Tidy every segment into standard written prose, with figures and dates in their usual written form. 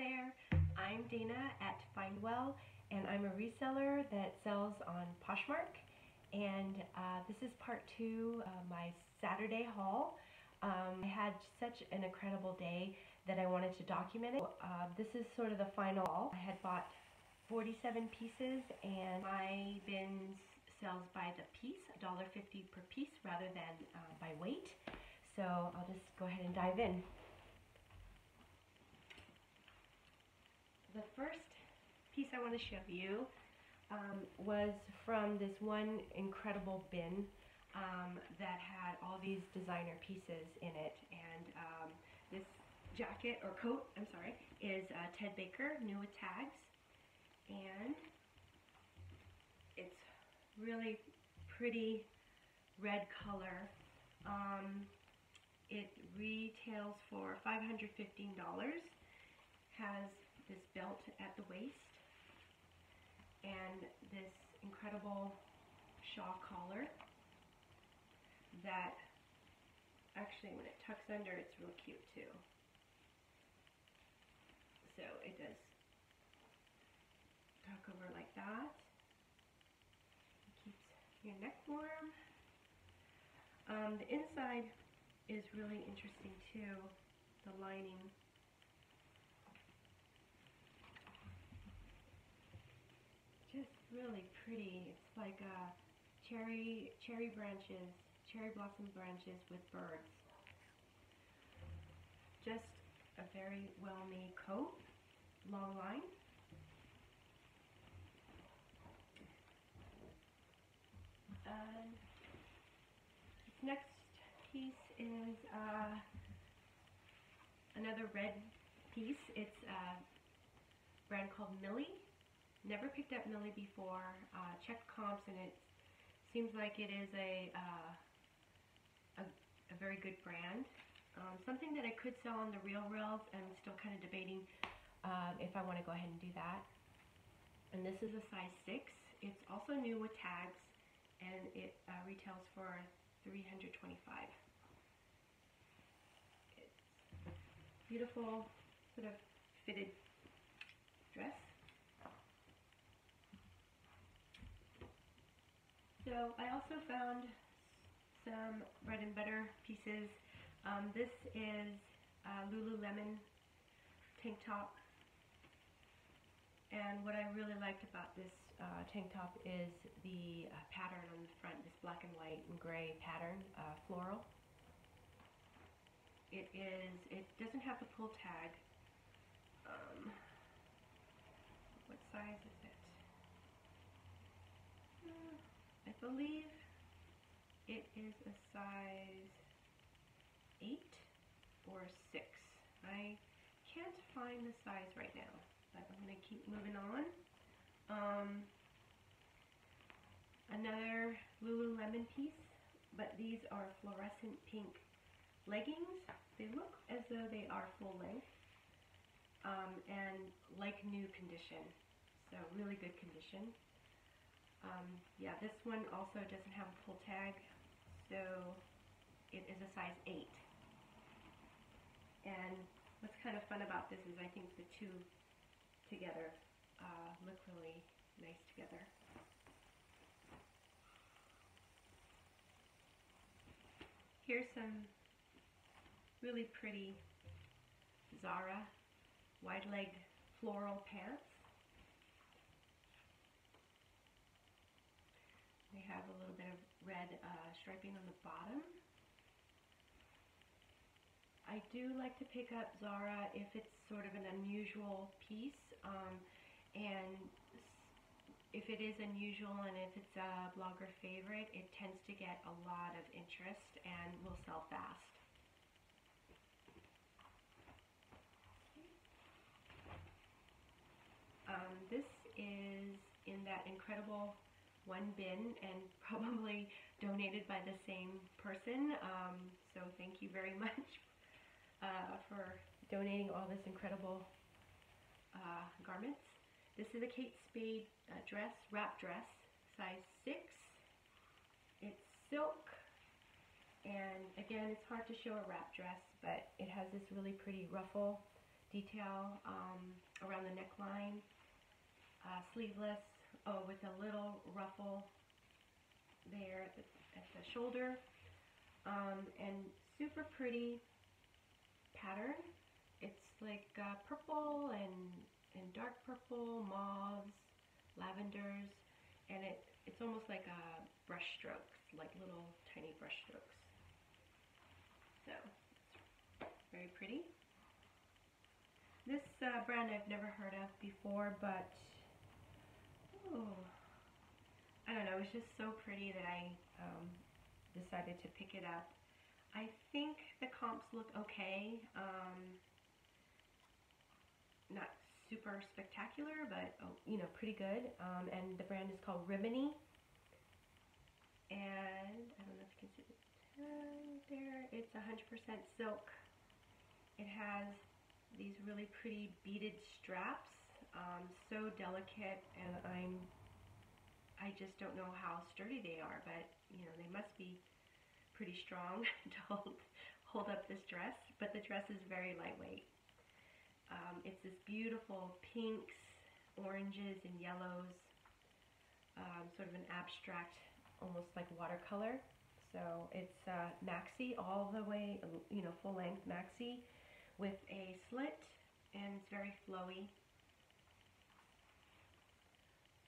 there. I'm Dana at Findwell, and I'm a reseller that sells on Poshmark. And this is part two of my Saturday haul. I had such an incredible day that I wanted to document it. This is sort of the final haul. I had bought 47 pieces, and my bins sells by the piece, $1.50 per piece rather than by weight. So I'll just go ahead and dive in. The first piece I want to show you was from this one incredible bin that had all these designer pieces in it. And this jacket or coat, I'm sorry, is Ted Baker, new with tags. And it's really pretty red color. It retails for $515. Has this belt at the waist and this incredible shawl collar that actually when it tucks under it's real cute too. So it does tuck over like that. It keeps your neck warm. The inside is really interesting too, the lining. Just really pretty. It's like a cherry blossom branches with birds. Just a very well made coat, long line. And this next piece is another red piece. It's a brand called Millie. Never picked up Millie before, checked comps, and it seems like it is a very good brand. Something that I could sell on the RealReal, and I'm still kind of debating if I want to go ahead and do that. And this is a size 6. It's also new with tags, and it retails for $325. It's a beautiful sort of fitted dress. So I also found some bread and butter pieces. This is a Lululemon tank top, and what I really liked about this tank top is the pattern on the front, this black and white and gray pattern, floral. It doesn't have the pull tag. What size is it? I believe it is a size 8 or 6. I can't find the size right now, but I'm going to keep moving on. Another Lululemon piece, but these are fluorescent pink leggings. They look as though they are full length and like new condition, so really good condition. Yeah, this one also doesn't have a pull tag, so it is a size 8. And what's kind of fun about this is I think the two together look really nice together. Here's some really pretty Zara wide-legged floral pants. They have a little bit of red striping on the bottom. I do like to pick up Zara if it's sort of an unusual piece, and if it is unusual and if it's a blogger favorite, it tends to get a lot of interest and will sell fast. This is in that incredible one bin and probably donated by the same person, so thank you very much for donating all this incredible garments. This is a Kate Spade dress, wrap dress, size 6. It's silk, and again it's hard to show a wrap dress, but it has this really pretty ruffle detail around the neckline, sleeveless, with a little ruffle there at the shoulder, and super pretty pattern. It's like purple and dark purple, mauves, lavenders, and it's almost like brush strokes, like little tiny brush strokes. So it's very pretty. This brand I've never heard of before, but ooh, I don't know, it's just so pretty that I decided to pick it up. I think the comps look okay. Not super spectacular, but you know, pretty good. And the brand is called Rimini. And I don't know if you can see the tag there. It's 100% silk. It has these really pretty beaded straps, so delicate, and I just don't know how sturdy they are, but you know, they must be pretty strong to hold up this dress. But the dress is very lightweight. It's this beautiful pinks, oranges, and yellows, sort of an abstract, almost like watercolor. So it's maxi all the way, you know, full length maxi with a slit, and it's very flowy.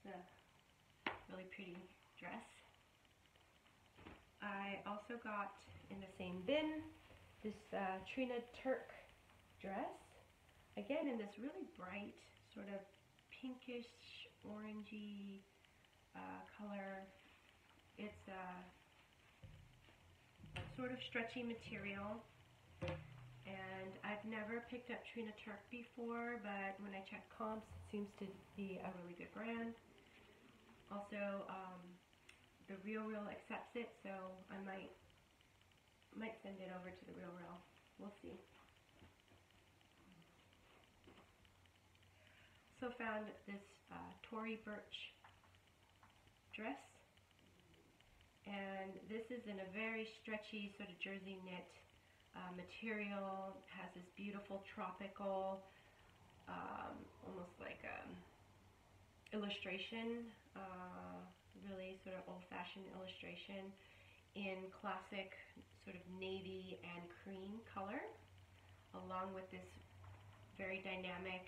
It's a really pretty dress. I also got in the same bin this Trina Turk dress, again in this really bright sort of pinkish orangey color. It's a sort of stretchy material, and I've never picked up Trina Turk before, but when I check comps, it seems to be a really good brand. Also, the RealReal accepts it, so I might send it over to the RealReal. We'll see. So found this Tory Burch dress, and this is in a very stretchy sort of jersey knit material. It has this beautiful tropical, almost like illustration. Really sort of old-fashioned illustration in classic sort of navy and cream color, along with this very dynamic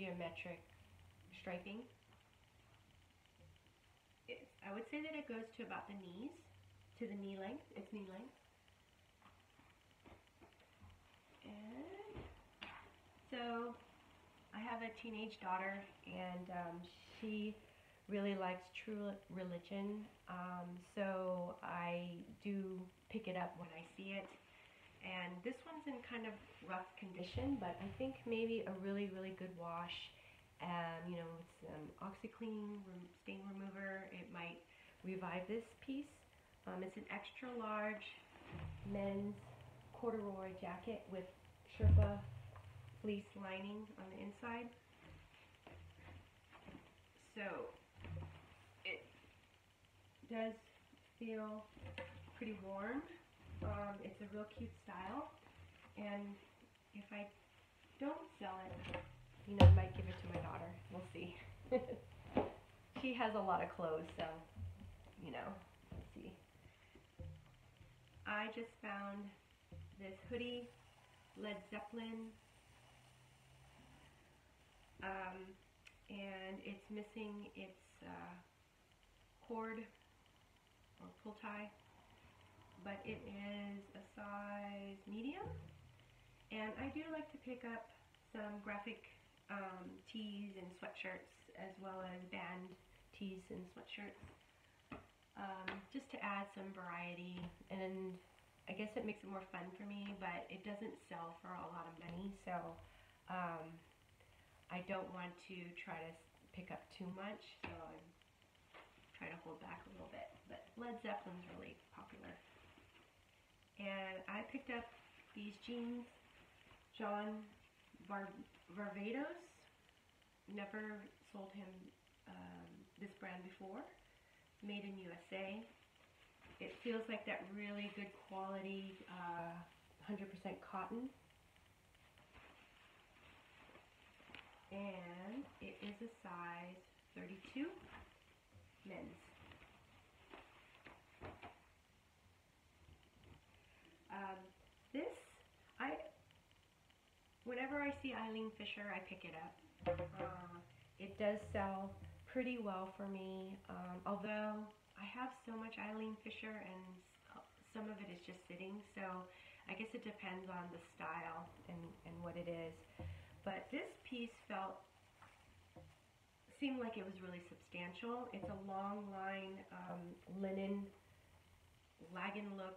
geometric striping. I would say that it goes to about the knees, to the knee length. It's knee length. And so I have a teenage daughter, and she really likes True Religion, so I do pick it up when I see it. And this one's in kind of rough condition, but I think maybe a really good wash, you know, with some OxiClean stain remover, it might revive this piece. It's an extra large men's corduroy jacket with Sherpa fleece lining on the inside. So it does feel pretty warm. It's a real cute style, and if I don't sell it, you know, I might give it to my daughter. We'll see. She has a lot of clothes, so you know, we'll see. I just found this hoodie, Led Zeppelin, and it's missing its cord or pull tie, but it is a size medium. And I do like to pick up some graphic tees and sweatshirts, as well as band tees and sweatshirts, just to add some variety, and I guess it makes it more fun for me. But it doesn't sell for a lot of money, so I don't want to try to pick up too much, so I'm trying to hold back a little bit. But Led Zeppelin's really popular. And I picked up these jeans, John Varvatos. Never sold him this brand before. Made in USA. It feels like that really good quality 100% cotton. is a size 32, men's. This, whenever I see Eileen Fisher, I pick it up. It does sell pretty well for me, although I have so much Eileen Fisher and some of it is just sitting, so I guess it depends on the style and what it is. But this piece seemed like it was really substantial. It's a long line linen lagging look,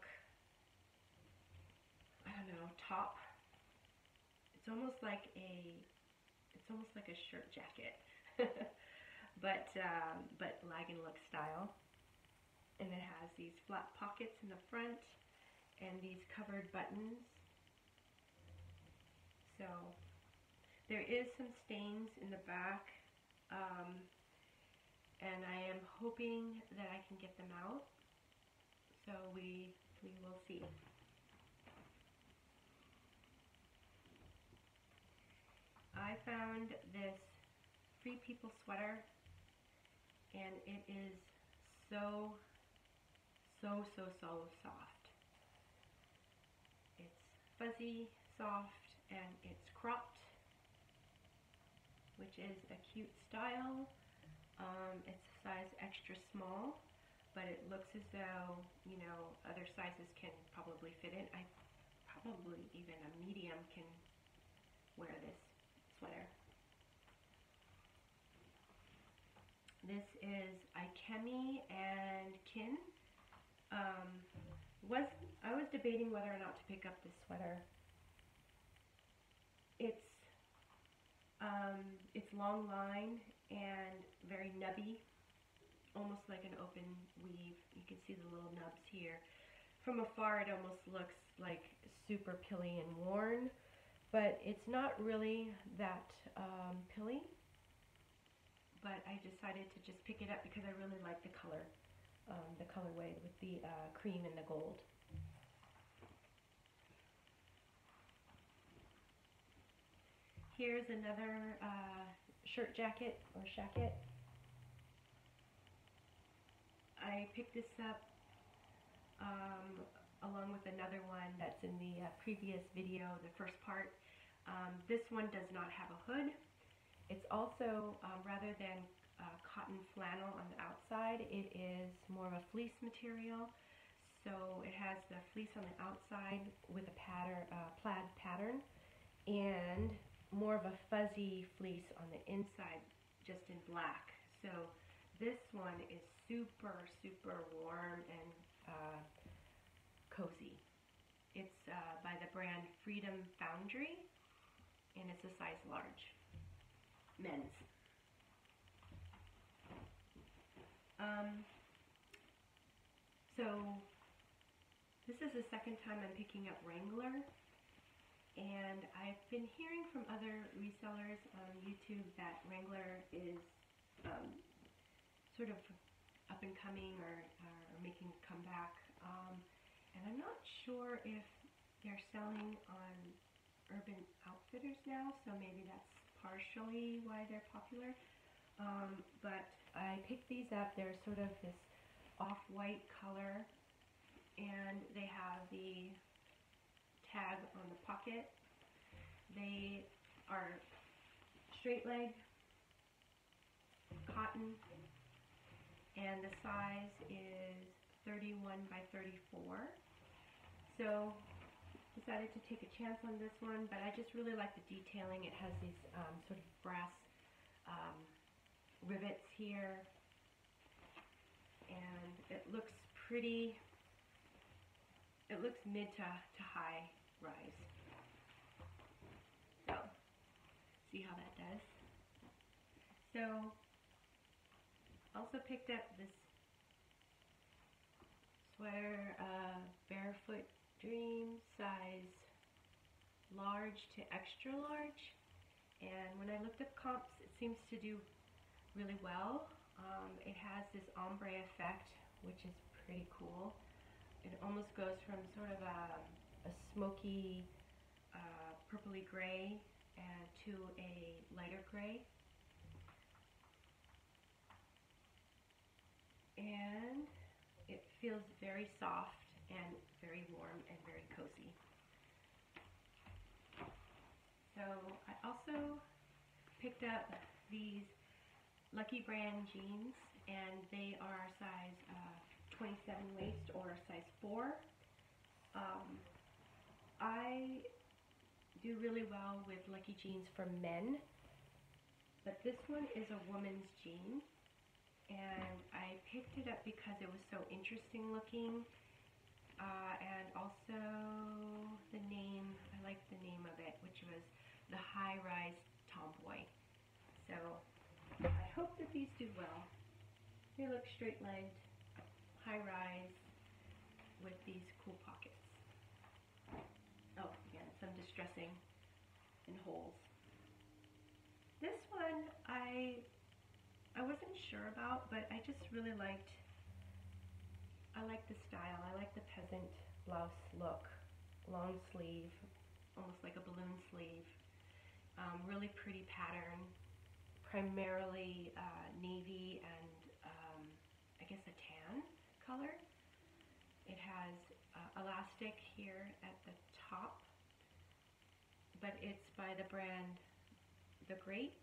I don't know, top. It's almost like a shirt jacket, but lagging look style. And it has these flat pockets in the front and these covered buttons. So there is some stains in the back, and I am hoping that I can get them out. So we will see. I found this Free People sweater, and it is so soft. It's fuzzy, soft, and it's cropped, which is a cute style. It's a size extra small, but it looks as though, you know, other sizes can probably fit in. I probably even a medium can wear this sweater. This is Ikemi and Kin. I was debating whether or not to pick up this sweater. It's long line and very nubby, almost like an open weave. You can see the little nubs here. From afar, it almost looks like super pilly and worn, but it's not really that pilly. But I decided to just pick it up because I really like the color, the colorway with the cream and the gold. Here's another shirt jacket or shacket. I picked this up along with another one that's in the previous video, the first part. This one does not have a hood. It's also, rather than cotton flannel on the outside, it is more of a fleece material. So it has the fleece on the outside with a pattern, plaid pattern, and more of a fuzzy fleece on the inside, just in black. So this one is super warm and cozy. It's by the brand Freedom Foundry, and it's a size large. Men's. So this is the second time I'm picking up Wrangler, and I've been hearing from other resellers on YouTube that Wrangler is sort of up and coming or making a comeback, and I'm not sure if they're selling on Urban Outfitters now, so maybe that's partially why they're popular. But I picked these up. They're sort of this off-white color, and they have the tag on the pocket. They are straight leg, cotton, and the size is 31 by 34. So decided to take a chance on this one, but I just really like the detailing. It has these sort of brass rivets here, and it looks pretty. It looks mid to high rise. So, see how that does. So, also picked up this sweater, Barefoot Dream, size large to extra large, and when I looked up comps, it seems to do really well. It has this ombre effect, which is pretty cool. It almost goes from sort of a smoky purpley gray to a lighter gray. and it feels very soft and very warm and very cozy. So I also picked up these Lucky Brand jeans, and they are size 27 waist or size 4. I do really well with Lucky jeans for men, but this one is a woman's jean, and I picked it up because it was so interesting looking, and also the name, I liked the name of it, which was the High Rise Tomboy. So I hope that these do well. They look straight lined, high rise with these cool pockets. Oh, again, some distressing in holes. This one I wasn't sure about, but I just really liked, I like the style. I like the peasant blouse look. Long sleeve, almost like a balloon sleeve. Really pretty pattern, primarily navy and I guess a tan color. It has elastic here at the top, but it's by the brand The Great.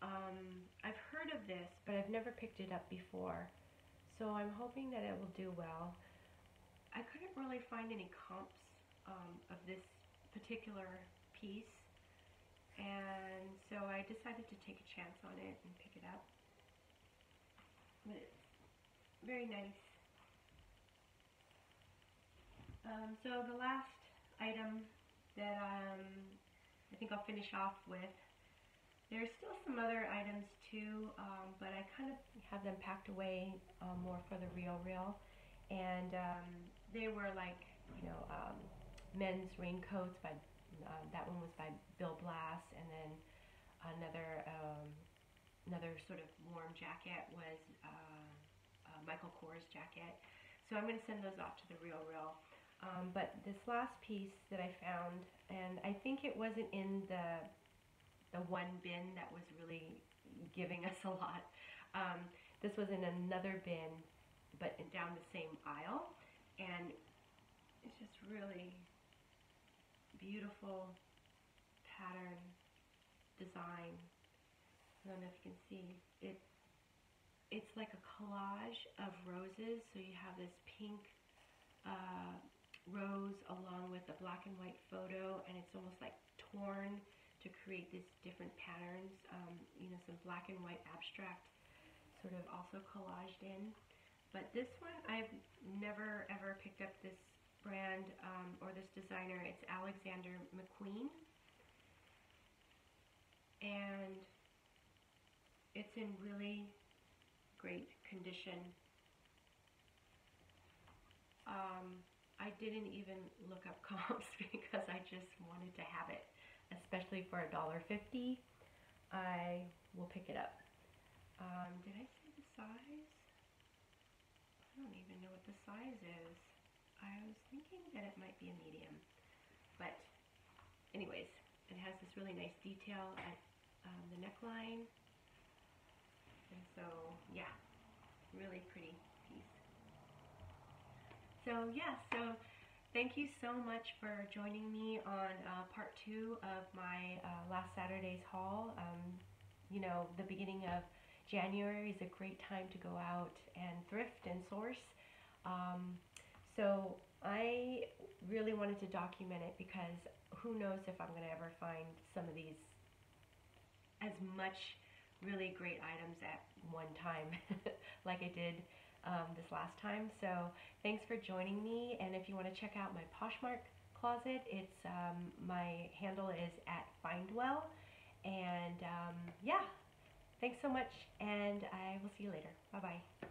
I've heard of this, but I've never picked it up before, so I'm hoping that it will do well. I couldn't really find any comps of this particular piece, and so I decided to take a chance on it and pick it up. But it's very nice. So the last item that I think I'll finish off with, there's still some other items too, but I kind of have them packed away more for the RealReal, and they were like, you know, men's raincoats by that one was by Bill Blass, and then another another sort of warm jacket was Michael Kors jacket. So I'm going to send those off to the RealReal. But this last piece that I found, and I think it wasn't in the one bin that was really giving us a lot. This was in another bin, but down the same aisle, and it's just really beautiful pattern design. I don't know if you can see it. It's like a collage of roses, so you have this pink rose along with a black and white photo, and it's almost like torn to create these different patterns, you know, some black and white abstract sort of also collaged in. But this one, I've never ever picked up this brand or this designer. It's Alexander McQueen, and it's in really great condition. I didn't even look up comps because I just wanted to have it, especially for $1.50. I will pick it up. Did I say the size? I don't even know what the size is. I was thinking that it might be a medium, but anyways, it has this really nice detail at the neckline. And so, yeah, really pretty piece. So, yeah, so thank you so much for joining me on part 2 of my last Saturday's haul. You know, the beginning of January is a great time to go out and thrift and source. So I really wanted to document it because who knows if I'm going to ever find some of these as much really great items at one time like I did this last time. So thanks for joining me, and if you want to check out my Poshmark closet, it's my handle is @findwell, and yeah, thanks so much, and I will see you later. Bye bye.